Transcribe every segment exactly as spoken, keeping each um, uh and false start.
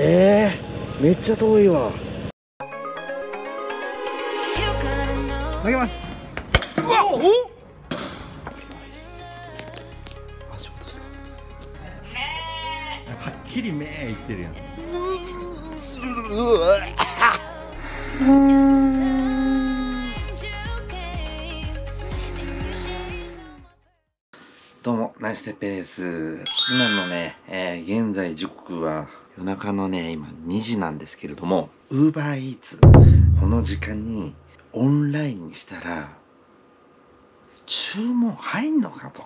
えー、めっちゃ遠いわ。投げます。うわ、おお。足落とした。はっきり目いってるやん。どうも、ナイステッペです。今のね、えー、現在時刻は夜中のね、今にじなんですけれども、UberEats この時間にオンラインにしたら注文入んのかと。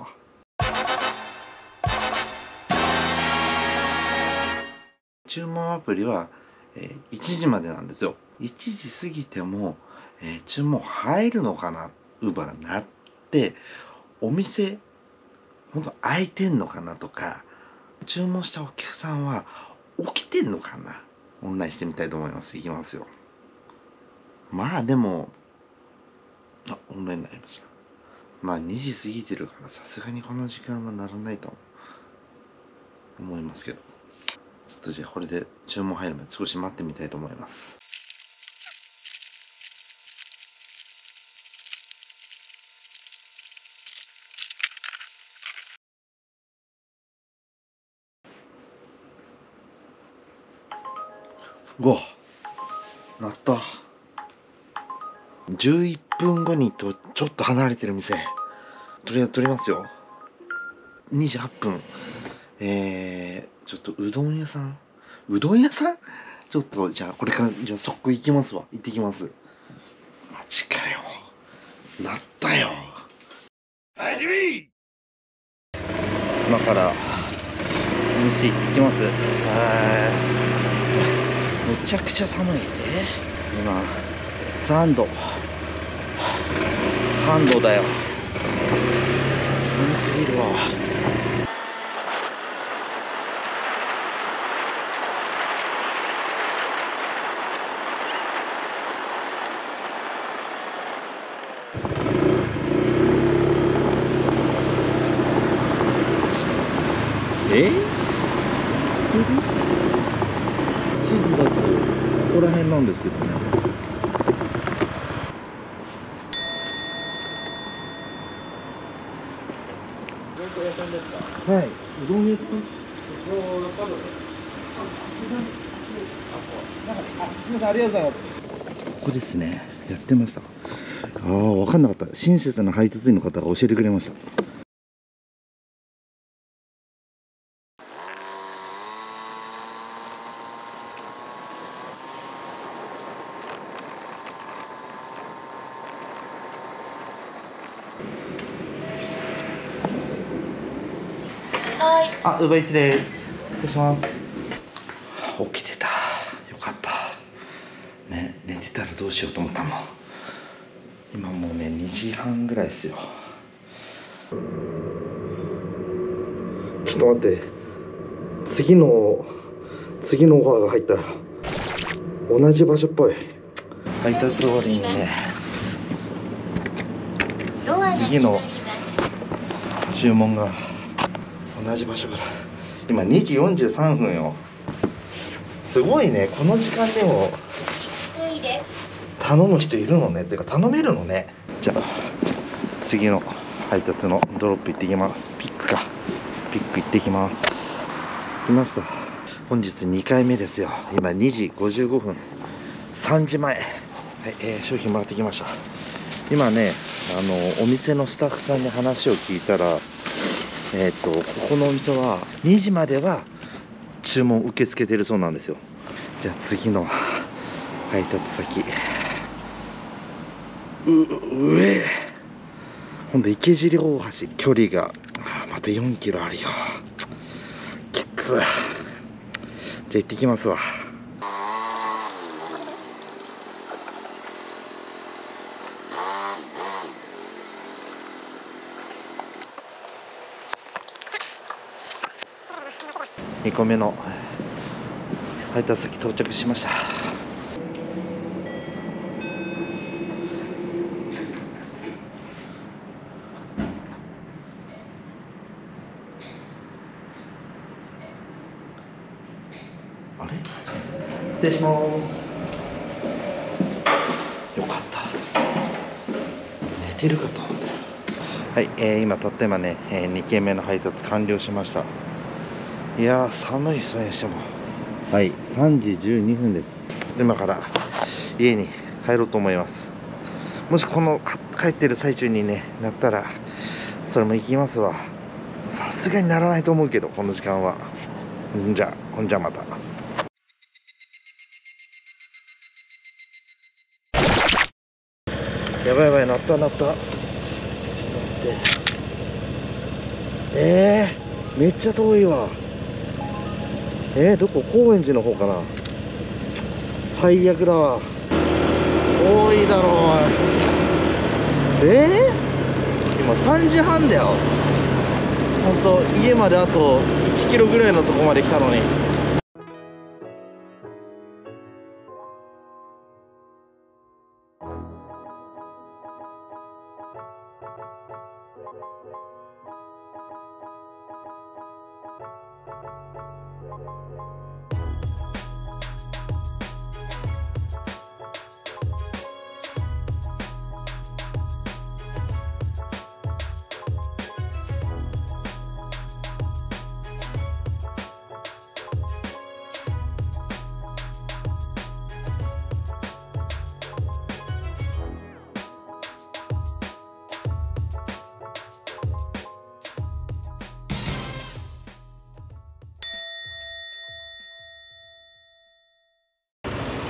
注文アプリは、えー、いちじまでなんですよ。いちじ過ぎても、えー、注文入るのかな、Uberが鳴ってお店本当空いてんのかなとか、注文したお客さんは起きてんのかな。オンラインしてみたいと思います。いきますよ。まあでも、あ、オンラインになりました。まあにじ過ぎてるからさすがにこの時間はならないと思いますけど、ちょっとじゃあこれで注文入るまで少し待ってみたいと思います。ご、鳴った。じゅういっぷんごにとちょっと離れてる店、とりあえず取りますよ。にじはっぷん、えー、ちょっとうどん屋さん、うどん屋さんちょっとじゃあこれからじゃあ速攻行きますわ。行ってきます。マジかよ、鳴ったよ。今からお店行ってきます。はい、むちゃくちゃ寒いね。今さんど、さんどだよ。寒すぎるわ。えっ、ここら辺なんですけどね。はい、うどん屋さん。ここですね。やってました。ああ、分かんなかった。親切な配達員の方が教えてくれました。あ、UberEats です。失礼します。起きてた、よかったね。寝てたらどうしようと思ったもん。今もうね、にじはんぐらいですよ。ちょっと待って、次の次のオファーが入った。同じ場所っぽい。配達終わりにね、次の注文が同じ場所から。今にじよんじゅうさんぷんよ。すごいね、この時間でも頼む人いるのね。っていうか頼めるのね。じゃあ次の配達のドロップ行ってきます。ピックか、ピック行ってきます。来ました。本日にかいめですよ。今にじごじゅうごふん、さんじまえ。はい、えー、商品もらってきました。今ね、あのお店のスタッフさんに話を聞いたら、えっとここのお店はにじまでは注文受け付けてるそうなんですよ。じゃあ次の配達先、う上ほんで池尻大橋、距離がまたよんキロあるよ。きつ。じゃあ行ってきますわ。にこめの配達先到着しました。あれ失礼します。よかった、寝てるかと思って。はい、えー、今たった今ね、えー、にけんめの配達完了しました。いやー寒い。それにしてもはい、さんじじゅうにふんです。今から家に帰ろうと思います。もしこの帰ってる最中にねなったらそれも行きますわ。さすがにならないと思うけどこの時間は。んじゃほんじゃまた。やばいやばい、なったなった。ちょっと待って。えー、めっちゃ遠いわ。えー、どこ？高円寺の方かな。最悪だわ。多いだろう。えー、今さんじはんだよ。ほんと家まであといちキロぐらいのとこまで来たのに。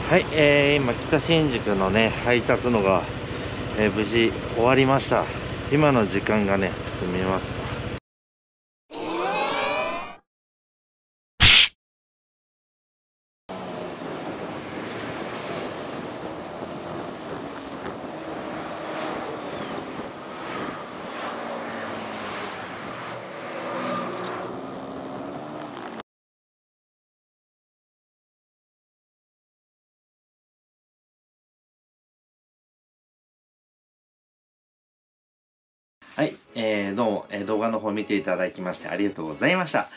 はい、えー、今北新宿のね配達のが、えー、無事終わりました。今の時間がねちょっと見えますか。はい、えー、どうも、えー、動画の方見ていただきましてありがとうございました。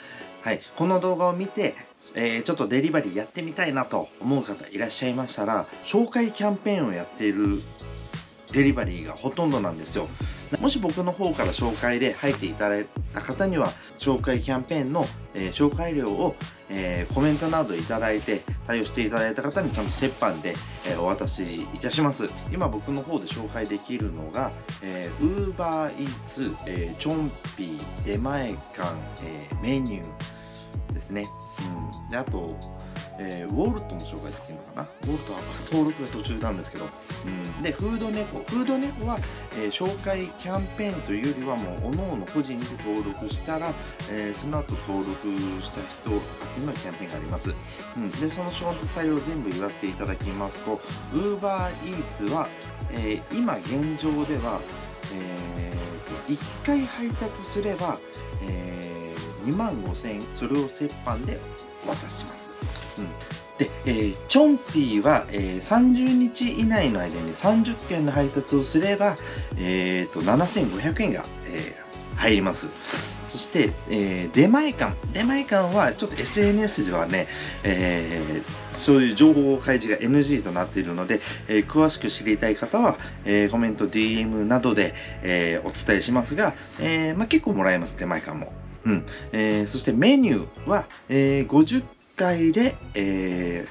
はい、この動画を見て、えー、ちょっとデリバリーやってみたいなと思う方いらっしゃいましたら、紹介キャンペーンをやっているデリバリーがほとんどなんですよ。もし僕の方から紹介で入っていただいた方には、紹介キャンペーンの、えー、紹介料を、えー、コメントなどいただいて、対応していただいた方にちゃんと折半で、えー、お渡しいたします。今僕の方で紹介できるのが、えー、UberEats、えー、チョンピー、出前館、えー、メニューですね。うん、であと、えー、ウォルトも紹介できるのかな。ウォルトは登録が途中なんですけど、うん、でフードネコフードネコは、えー、紹介キャンペーンというよりはもう各々個人で登録したら、えー、その後登録した人のキャンペーンがあります、うん、でその詳細を全部言わせていただきますと、 UberEats は、えー、今現状では、えー、いっかい配達すれば、えー、にまんごせんえん、それを折半で渡します。うん、で、えー、チョンピーは、えー、さんじゅうにち以内の間にさんじゅっけんの配達をすれば、えーと、ななせんごひゃくえんが、えー、入ります。そして、えー、出前館。出前館はちょっと エスエヌエス ではね、えー、そういう情報開示が エヌジー となっているので、えー、詳しく知りたい方は、えー、コメント、ディーエム などで、えー、お伝えしますが、えーまあ、結構もらえます、出前館も。うんえー、そしてメニューは、えー、ごじゅっかいで、え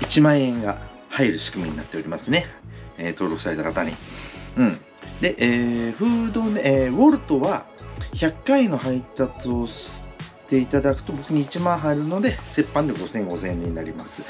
ー、いちまんえんが入る仕組みになっておりますね、えー、登録された方に。うん、で、えー、フードね、えー、ウォルトはひゃっかいの配達をしていただくと僕にいちまん入るので折半でごせんごせんえんになります。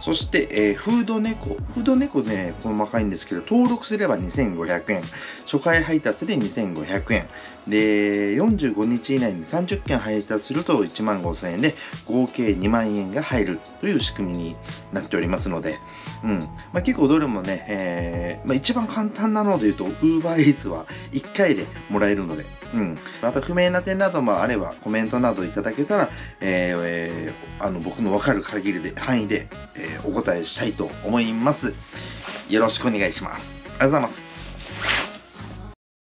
そして、えー、フードネコフードネコね細かいんですけど、登録すればにせんごひゃくえん、初回配達でにせんごひゃくえんで、よんじゅうごにち以内にさんじゅっけん配達するといちまんごせんえんで合計にまんえんが入るという仕組みになっておりますので、うんまあ、結構どれもね、えーまあ、一番簡単なので言うと UberEats はいっかいでもらえるので、うん、また不明な点などもあればコメントなどいただけたら、えーえー、あの僕の分かる限りで範囲で、えー、お答えしたいと思います。よろしくお願いします。ありがとうございます。